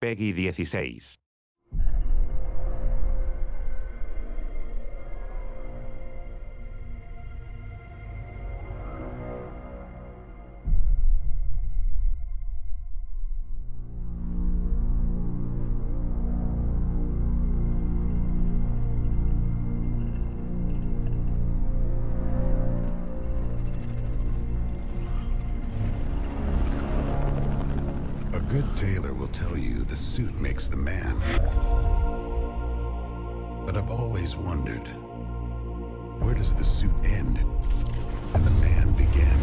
PEGI 16. A good tailor will tell you the suit makes the man. But I've always wondered, where does the suit end and the man begin?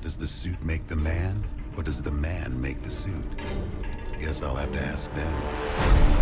Does the suit make the man, or does the man make the suit? Guess I'll have to ask them.